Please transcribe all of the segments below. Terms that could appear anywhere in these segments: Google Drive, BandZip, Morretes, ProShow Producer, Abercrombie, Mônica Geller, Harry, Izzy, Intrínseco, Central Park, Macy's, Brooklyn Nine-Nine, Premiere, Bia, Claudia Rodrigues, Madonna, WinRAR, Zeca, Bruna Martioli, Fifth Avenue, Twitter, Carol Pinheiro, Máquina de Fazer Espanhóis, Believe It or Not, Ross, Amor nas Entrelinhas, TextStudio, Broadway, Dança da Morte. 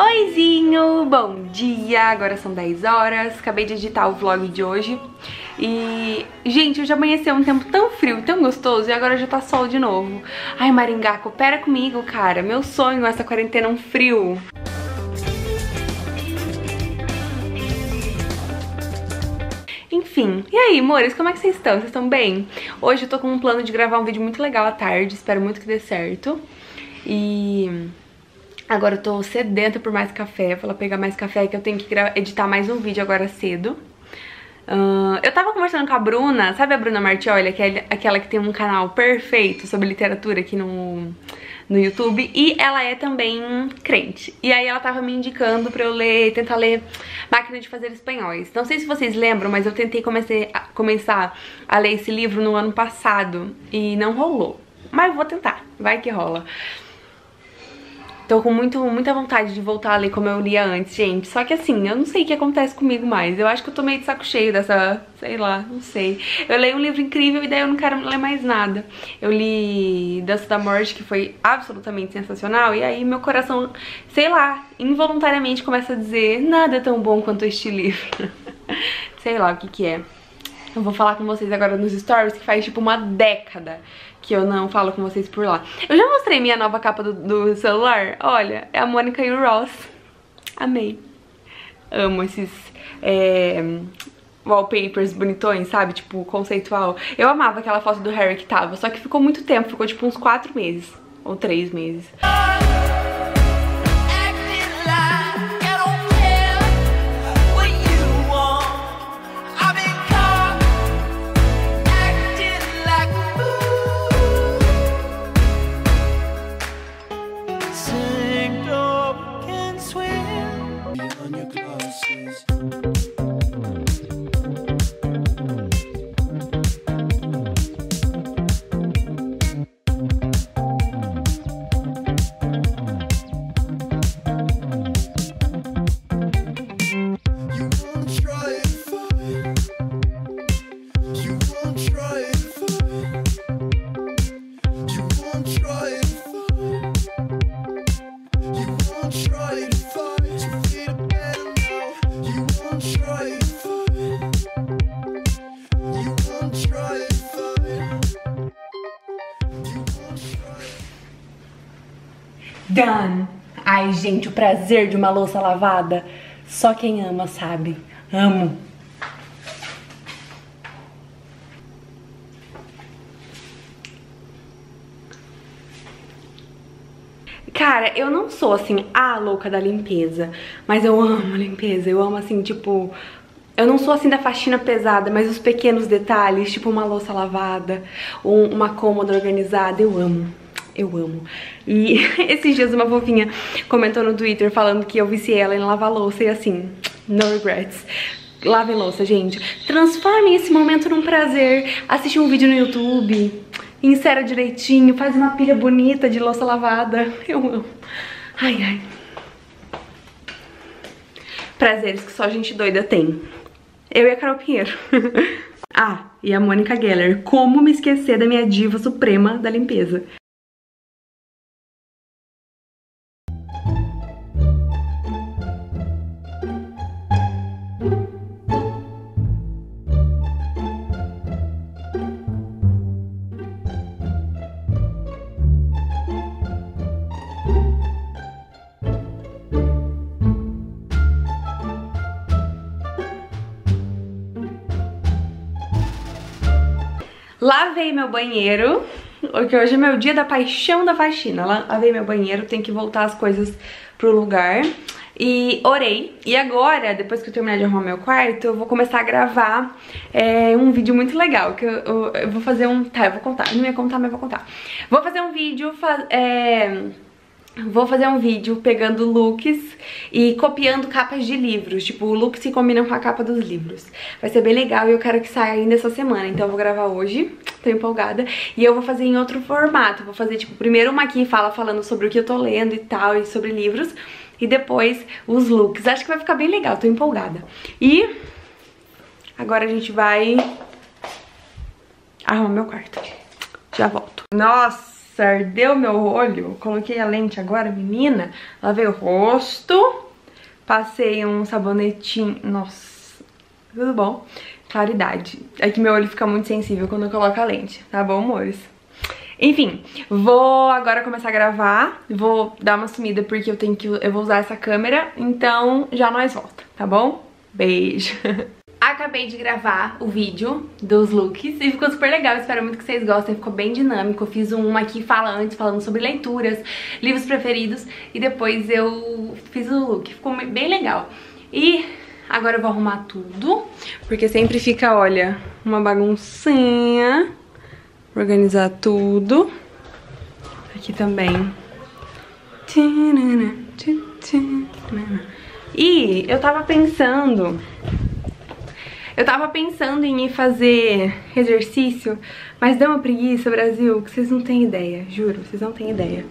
Oizinho, bom dia, agora são 10 horas, acabei de editar o vlog de hoje e, gente, hoje amanheceu um tempo tão frio, tão gostoso e agora já tá sol de novo. Ai, Maringá, coopera comigo, cara, meu sonho é essa quarentena um frio. Enfim, e aí, amores, como é que vocês estão? Vocês estão bem? Hoje eu tô com um plano de gravar um vídeo muito legal à tarde, espero muito que dê certo. E agora eu tô sedenta por mais café, vou lá pegar mais café que eu tenho que editar mais um vídeo agora cedo. Eu tava conversando com a Bruna, sabe a Bruna Martioli, que é aquela que tem um canal perfeito sobre literatura aqui no YouTube, e ela é também crente. E aí ela tava me indicando pra eu tentar ler Máquina de Fazer Espanhóis. Não sei se vocês lembram, mas eu tentei começar a ler esse livro no ano passado e não rolou. Mas vou tentar, vai que rola. Tô com muita vontade de voltar a ler como eu lia antes, gente. Só que assim, eu não sei o que acontece comigo mais. Eu acho que eu tô meio de saco cheio dessa... sei lá, não sei. Eu leio um livro incrível e daí eu não quero ler mais nada. Eu li Dança da Morte, que foi absolutamente sensacional. E aí meu coração, sei lá, involuntariamente começa a dizer: nada é tão bom quanto este livro. Sei lá o que que é. Eu vou falar com vocês agora nos stories, que faz tipo uma década que eu não falo com vocês por lá. Eu já mostrei minha nova capa do celular. Olha, é a Mônica e o Ross. Amei. Amo esses wallpapers bonitões, sabe? Tipo, conceitual. Eu amava aquela foto do Harry que tava, só que ficou muito tempo. Ficou tipo uns 4 meses ou 3 meses. Done! Ai, gente, o prazer de uma louça lavada. Só quem ama sabe. Amo. Cara, eu não sou, assim, a louca da limpeza. Mas eu amo limpeza. Eu amo, assim, tipo... Eu não sou assim da faxina pesada, mas os pequenos detalhes, tipo uma louça lavada, uma cômoda organizada, eu amo. Eu amo. E esses dias uma fofinha comentou no Twitter falando que eu viciei ela em lavar louça e assim, no regrets. Lavem louça, gente. Transformem esse momento num prazer. Assiste um vídeo no YouTube, insera direitinho, faz uma pilha bonita de louça lavada. Eu amo. Ai, ai. Prazeres que só gente doida tem. Eu e a Carol Pinheiro. Ah, e a Mônica Geller. Como me esquecer da minha diva suprema da limpeza? Lavei meu banheiro, porque hoje é meu dia da paixão da faxina. Lavei meu banheiro, tenho que voltar as coisas pro lugar. E orei. E agora, depois que eu terminar de arrumar meu quarto, eu vou começar a gravar um vídeo muito legal. Que eu vou fazer um... Tá, eu vou contar. Não ia contar, mas vou contar. Vou fazer um vídeo... Vou fazer um vídeo pegando looks e copiando capas de livros, tipo looks que combinam com a capa dos livros. Vai ser bem legal e eu quero que saia ainda essa semana, então eu vou gravar hoje, tô empolgada. E eu vou fazer em outro formato, vou fazer tipo primeiro uma aqui falando sobre o que eu tô lendo e tal, e sobre livros, e depois os looks. Acho que vai ficar bem legal, tô empolgada. E agora a gente vai arrumar meu quarto, já volto. Nossa! ardeu meu olho, coloquei a lente agora, menina, lavei o rosto, passei um sabonetinho, nossa, tudo bom? Claridade, é que meu olho fica muito sensível quando eu coloco a lente, tá bom, amores? Enfim, vou agora começar a gravar, vou dar uma sumida porque eu vou usar essa câmera, então já nós volta, tá bom? Beijo! Acabei de gravar o vídeo dos looks e ficou super legal, espero muito que vocês gostem, ficou bem dinâmico. Eu fiz um aqui falando sobre leituras, livros preferidos e depois eu fiz o look, ficou bem legal. E agora eu vou arrumar tudo, porque sempre fica, olha, uma baguncinha, vou organizar tudo. Aqui também. E eu tava pensando em ir fazer exercício, mas deu uma preguiça, Brasil, que vocês não têm ideia, juro, vocês não têm ideia.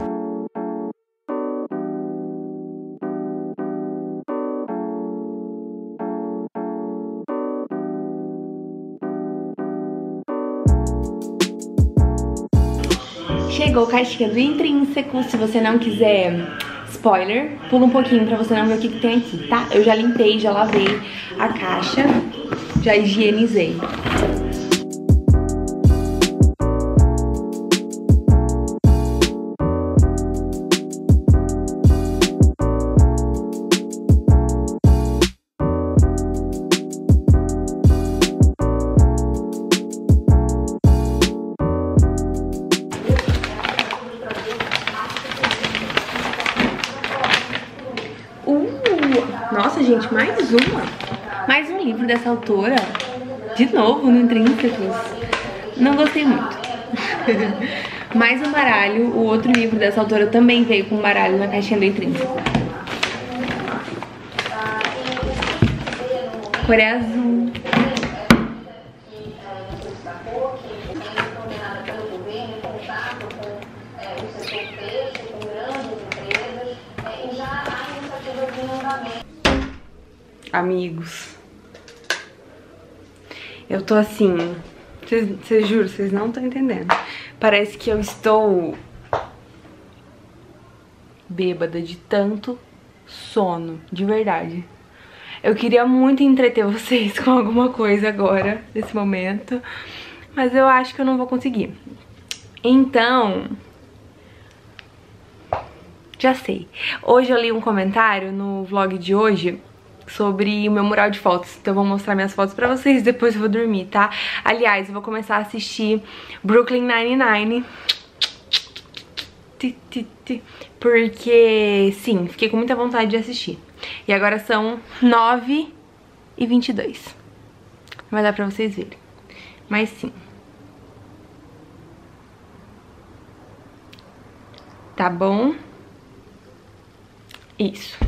Chegou a caixinha do Intrínseco, se você não quiser... spoiler, pula um pouquinho pra você não ver o que tem aqui, tá? Eu já limpei, já lavei a caixa, já higienizei. Nossa, gente, mais um livro dessa autora, de novo no Intrínsecos, não gostei muito. Mais um baralho, o outro livro dessa autora também veio com um baralho na caixinha do Intrínseco. Cor é azul. Amigos, eu tô assim, vocês juro, vocês não estão entendendo. Parece que eu estou bêbada de tanto sono, de verdade. Eu queria muito entreter vocês com alguma coisa agora, nesse momento, mas eu acho que eu não vou conseguir. Então... já sei. Hoje eu li um comentário no vlog de hoje... sobre o meu mural de fotos, então eu vou mostrar minhas fotos pra vocês, depois eu vou dormir, tá? Aliás, eu vou começar a assistir Brooklyn Nine-Nine, porque, sim, fiquei com muita vontade de assistir. E agora são 9h22, não vai dar pra vocês verem, mas sim. Tá bom? Isso.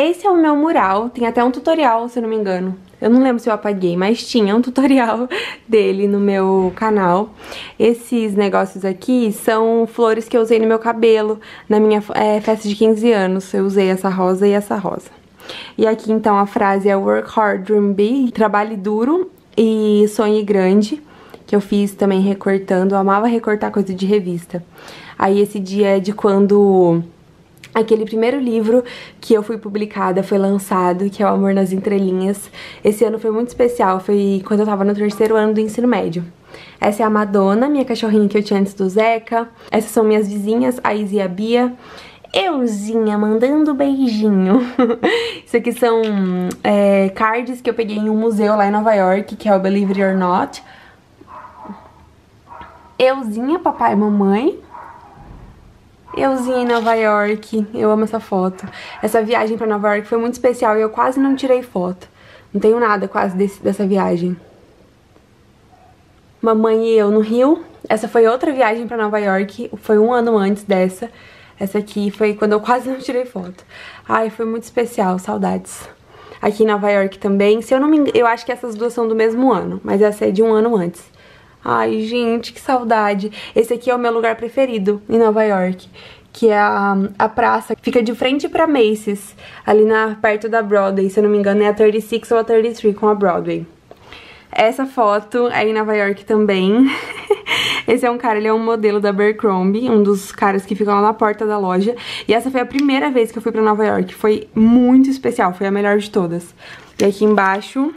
Esse é o meu mural, tem até um tutorial, se eu não me engano. Eu não lembro se eu apaguei, mas tinha um tutorial dele no meu canal. Esses negócios aqui são flores que eu usei no meu cabelo, na minha festa de 15 anos. Eu usei essa rosa e essa rosa. E aqui, então, a frase é Work hard, dream big, trabalhe duro e sonhe grande, que eu fiz também recortando. Eu amava recortar coisa de revista. Aí esse dia é de quando... aquele primeiro livro que eu fui publicada, foi lançado, que é o Amor nas Entrelinhas. Esse ano foi muito especial, foi quando eu tava no terceiro ano do ensino médio. Essa é a Madonna, minha cachorrinha que eu tinha antes do Zeca. Essas são minhas vizinhas, a Izzy e a Bia. Euzinha, mandando beijinho. Isso aqui são cards que eu peguei em um museu lá em Nova York, que é o Believe It or Not. Euzinha, papai e mamãe. Euzinha em Nova York, eu amo essa foto. Essa viagem pra Nova York foi muito especial e eu quase não tirei foto. Não tenho nada quase dessa viagem. Mamãe e eu no Rio. Essa foi outra viagem pra Nova York, foi um ano antes dessa. Essa aqui foi quando eu quase não tirei foto. Ai, foi muito especial, saudades. Aqui em Nova York também, se eu não me engano, eu acho que essas duas são do mesmo ano, mas essa é de um ano antes. Ai, gente, que saudade. Esse aqui é o meu lugar preferido em Nova York, que é a praça que fica de frente pra Macy's, ali perto da Broadway, se eu não me engano é a 36 ou a 33 com a Broadway. Essa foto é em Nova York também. Esse é um cara, ele é um modelo da Abercrombie, um dos caras que ficam lá na porta da loja. E essa foi a primeira vez que eu fui pra Nova York, foi muito especial, foi a melhor de todas. E aqui embaixo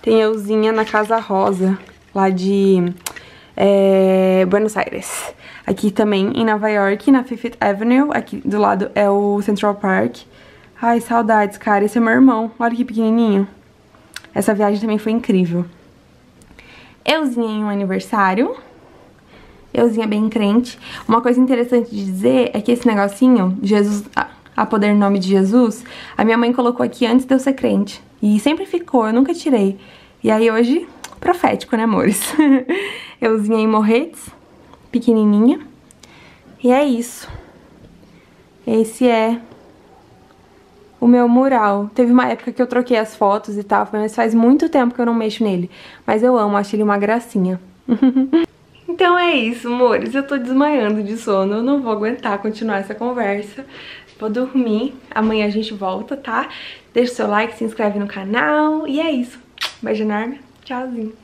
tem euzinha na Casa Rosa, lá de Buenos Aires. Aqui também em Nova York, na Fifth Avenue, aqui do lado é o Central Park. Ai, saudades, cara, esse é meu irmão, olha que pequenininho. Essa viagem também foi incrível. Euzinha em um aniversário, euzinha bem crente. Uma coisa interessante de dizer é que esse negocinho, Jesus, a poder no nome de Jesus, a minha mãe colocou aqui antes de eu ser crente. E sempre ficou, eu nunca tirei. E aí hoje, profético, né, amores? Euzinha em Morretes, pequenininha. E é isso. Esse é o meu mural. Teve uma época que eu troquei as fotos e tal, mas faz muito tempo que eu não mexo nele. Mas eu amo, acho ele uma gracinha. Então é isso, amores. Eu tô desmaiando de sono, eu não vou aguentar continuar essa conversa. Vou dormir, amanhã a gente volta, tá? Deixa o seu like, se inscreve no canal. E é isso. Beijo enorme, tchauzinho.